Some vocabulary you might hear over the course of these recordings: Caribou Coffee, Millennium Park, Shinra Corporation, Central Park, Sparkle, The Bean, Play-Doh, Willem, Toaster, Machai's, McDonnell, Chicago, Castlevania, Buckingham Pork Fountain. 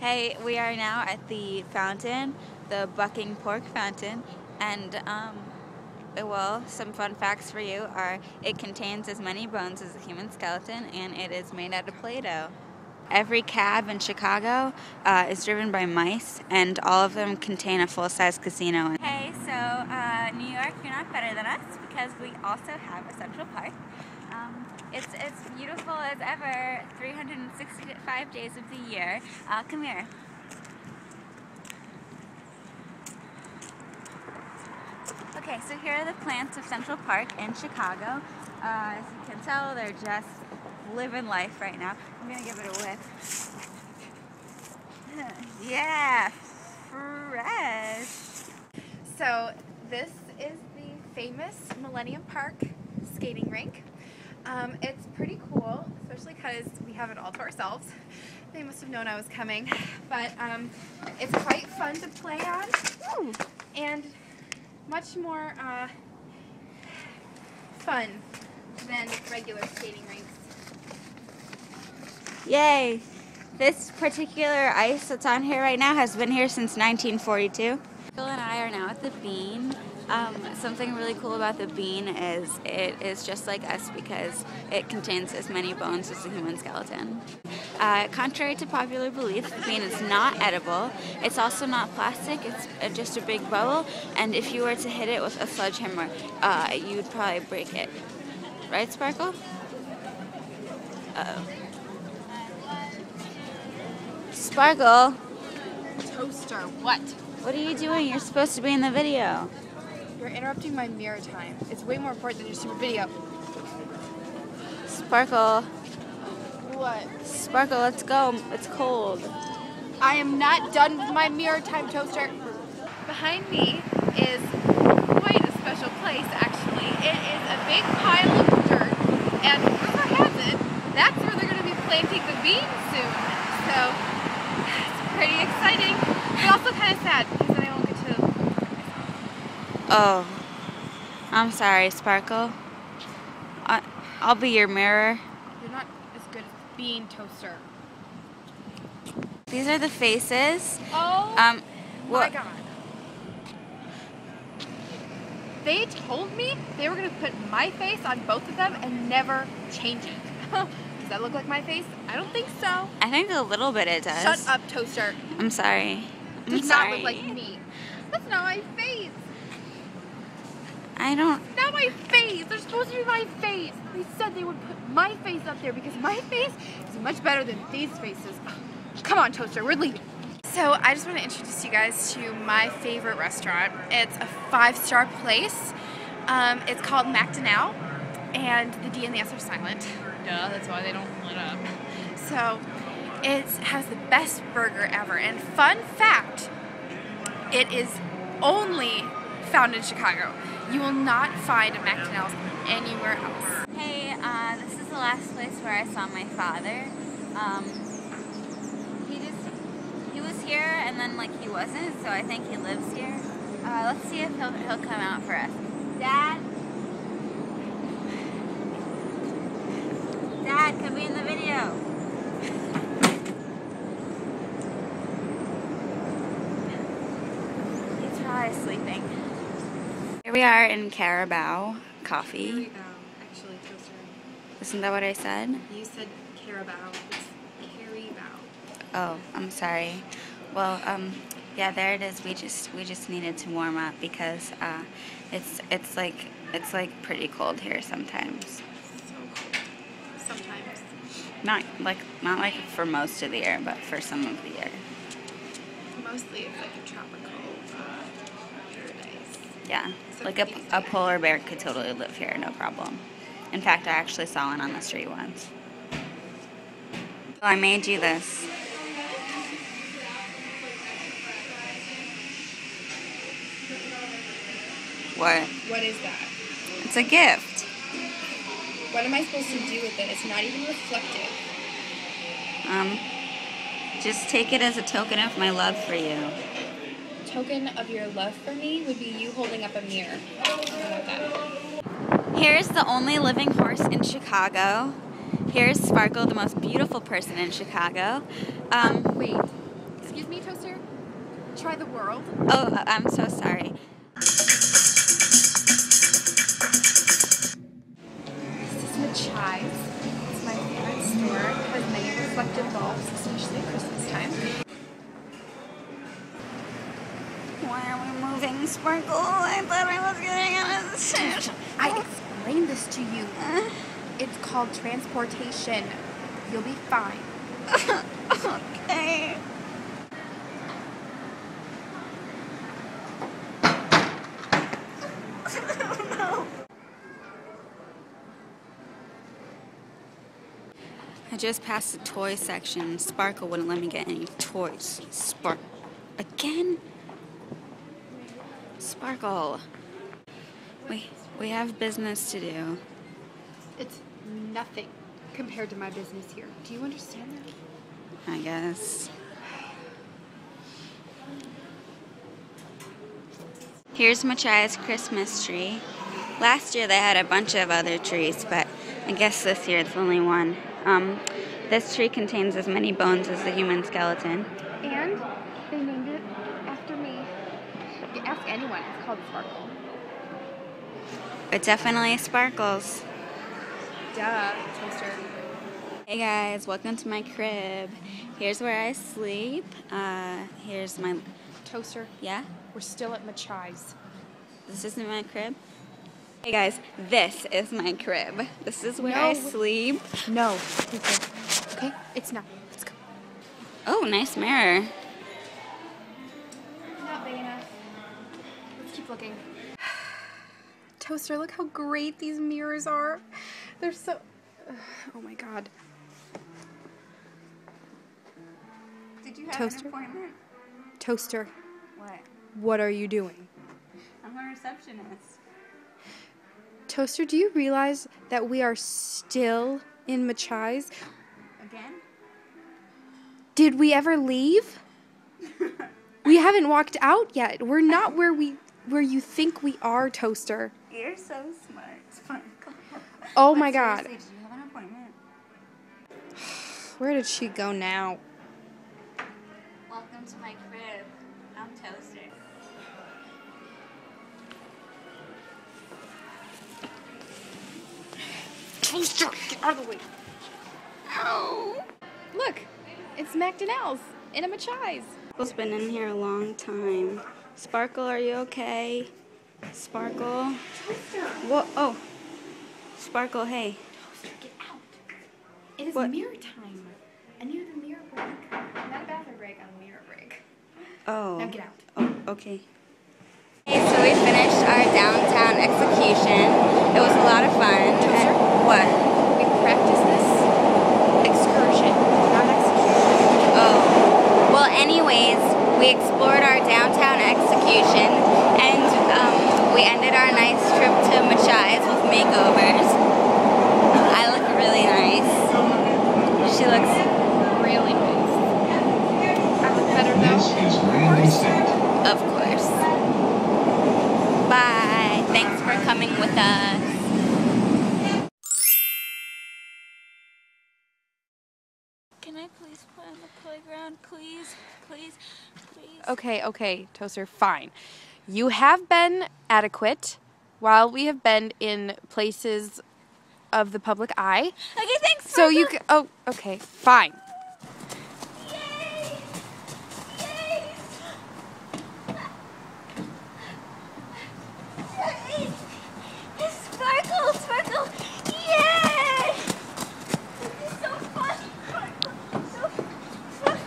Hey, we are now at the fountain, the Buckingham Pork Fountain, and well, some fun facts for you are it contains as many bones as a human skeleton, and it is made out of Play-Doh. Every cab in Chicago is driven by mice, and all of them contain a full-size casino. Hey, so New York, you're not better than us because we also have a Central Park. It's as beautiful as ever, 365 days of the year. Come here. Okay, so here are the plants of Central Park in Chicago. As you can tell, they're just living life right now. I'm gonna give it a whiff. Yeah, fresh. So this is the famous Millennium Park skating rink. It's pretty cool, especially because we have it all to ourselves. They must have known I was coming, but it's quite fun to play on. Ooh. And much more fun than regular skating rinks. Yay! This particular ice that's on here right now has been here since 1942. Will and I are now at the Bean. Something really cool about the Bean is it is just like us because it contains as many bones as a human skeleton. Contrary to popular belief, the Bean is not edible. It's also not plastic, it's just a big bubble, and if you were to hit it with a sledgehammer, you'd probably break it. Right, Sparkle? Uh-oh. Sparkle! Toaster, what? What are you doing? You're supposed to be in the video. You're interrupting my mirror time. It's way more important than your super video. Sparkle. What? Sparkle, let's go. It's cold. I am not done with my mirror time, Toaster. Behind me is quite a special place, actually. It is a big pile of dirt, and rumor has it, that's where they're going to be planting the beans soon. So, it's pretty exciting, but also kind of sad. Oh, I'm sorry, Sparkle. I'll be your mirror. You're not as good as being Toaster. These are the faces. Oh, my God. They told me they were going to put my face on both of them and never change it. Does that look like my face? I don't think so. I think a little bit it does. Shut up, Toaster. I'm sorry. Does not look like me. That's not my face. I don't... It's not my face! They're supposed to be my face! They said they would put my face up there because my face is much better than these faces. Come on, Toaster, we're leaving. So I just want to introduce you guys to my favorite restaurant. It's a 5-star place. It's called McDonnell, and the D and the S are silent. Duh, that's why they don't lit up. So it has the best burger ever, and fun fact, it is only found in Chicago. You will not find a McDonnell's anywhere else. Hey, this is the last place where I saw my father. He was here and then he wasn't, so I think he lives here. Let's see if he'll come out for us. Dad? Dad, come be in the video. He's probably sleeping. Here we are in Caribou Coffee. Caribou, actually, Toaster. Isn't that what I said? You said Caribou. It's Caribou. Oh, I'm sorry. Well, yeah, there it is. We just needed to warm up because it's like pretty cold here sometimes. So cold. Sometimes. Not like for most of the year, but for some of the year. Mostly, it's like a tropical. Yeah, like a polar bear could totally live here, no problem. In fact, I actually saw one on the street once. I made you this. What? What is that? It's a gift. What am I supposed to do with it? It's not even reflective. Just take it as a token of my love for you. Token of your love for me would be you holding up a mirror. Here's the only living horse in Chicago. Here's Sparkle, the most beautiful person in Chicago. Wait, excuse me, Toaster? Try the world? Oh, I'm so sorry. This is Machai's. It's my favorite store. It has many reflective bulbs, especially at Christmas time. Why are we moving, Sparkle? I thought I was getting out of the station. I explained this to you. It's called transportation. You'll be fine. Okay. No. I just passed the toy section. Sparkle wouldn't let me get any toys. Again? Sparkle. We have business to do. It's nothing compared to my business here. Do you understand that? I guess. Here's Machai's Christmas tree. Last year they had a bunch of other trees, but I guess this year it's only one. This tree contains as many bones as the human skeleton. And they named it after me. Ask anyone, it's called Sparkle. It definitely sparkles. Duh, Toaster. Hey guys, welcome to my crib. Here's where I sleep. Here's my... Toaster? Yeah? We're still at Machai's. This isn't my crib? Hey guys, this is my crib. This is where I sleep. No. Okay, it's not. Let's go. Oh, nice mirror. Not big enough. Let's keep looking. Toaster, look how great these mirrors are. They're so... oh my god. Did you have an appointment? Toaster. What? What are you doing? I'm a receptionist. Toaster, do you realize that we are still in Machai's? Again? Did we ever leave? We haven't walked out yet. We're not where you think we are, Toaster. You're so smart, Sparkle. Oh my god. Did you have an appointment? Where did she go now? Welcome to my crib. I'm Toaster. Toaster, get out of the way. Oh. Look, it's McDonnell's in a Machai's. Sparkle's been in here a long time. Sparkle, are you okay? Sparkle. Toaster. Whoa, oh. Sparkle, hey. Toaster, get out. It is mirror time. I needed a mirror break. Not a bathroom break, a mirror break. Oh. Now get out. Oh, okay. Okay, so we finished our downtown execution. It was a lot of fun. Toaster? What? We practiced this excursion, not execution. Oh. Well, anyways, we explored our downtown execution and we ended our nice trip to Machai's with makeovers. I look really nice. She looks really nice. I look better though. Of course. Bye. Thanks for coming with us. Can I please play on the playground? Please, please, please. Okay, okay, Toaster, fine. You have been adequate while we have been in places of the public eye. Okay, thanks. So you can, oh, okay, fine. Yay! Yay! Yay! Sparkle, Sparkle! Yay! This is so fun! So fun!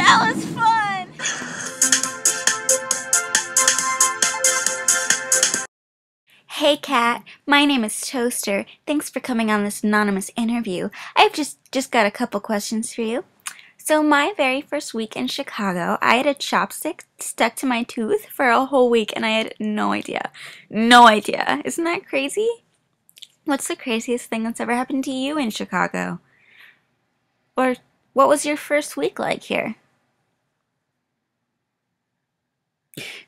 That was fun! Hey Kat, my name is Toaster. Thanks for coming on this anonymous interview. I've just got a couple questions for you. So my very first week in Chicago, I had a chopstick stuck to my tooth for a whole week and I had no idea. No idea. Isn't that crazy? What's the craziest thing that's ever happened to you in Chicago? Or what was your first week like here?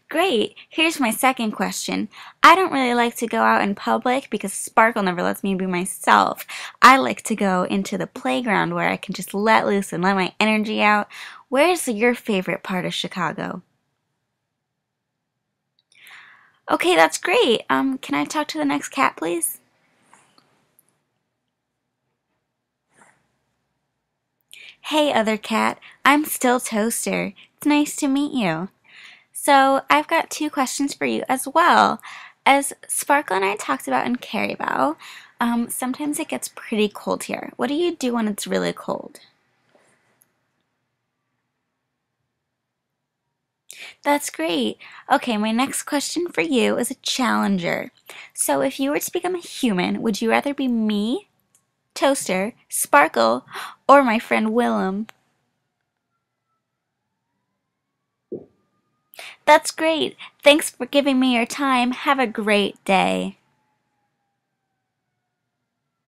Great. Here's my second question. I don't really like to go out in public because Sparkle never lets me be myself. I like to go into the playground where I can just let loose and let my energy out. Where's your favorite part of Chicago? Okay, that's great. Can I talk to the next cat, please? Hey, other cat. I'm still Toaster. It's nice to meet you. So I've got two questions for you as well. As Sparkle and I talked about in Caribou, sometimes it gets pretty cold here. What do you do when it's really cold? That's great. Okay, my next question for you is a challenger. So if you were to become a human, would you rather be me, Toaster, Sparkle, or my friend Willem? That's great. Thanks for giving me your time. Have a great day.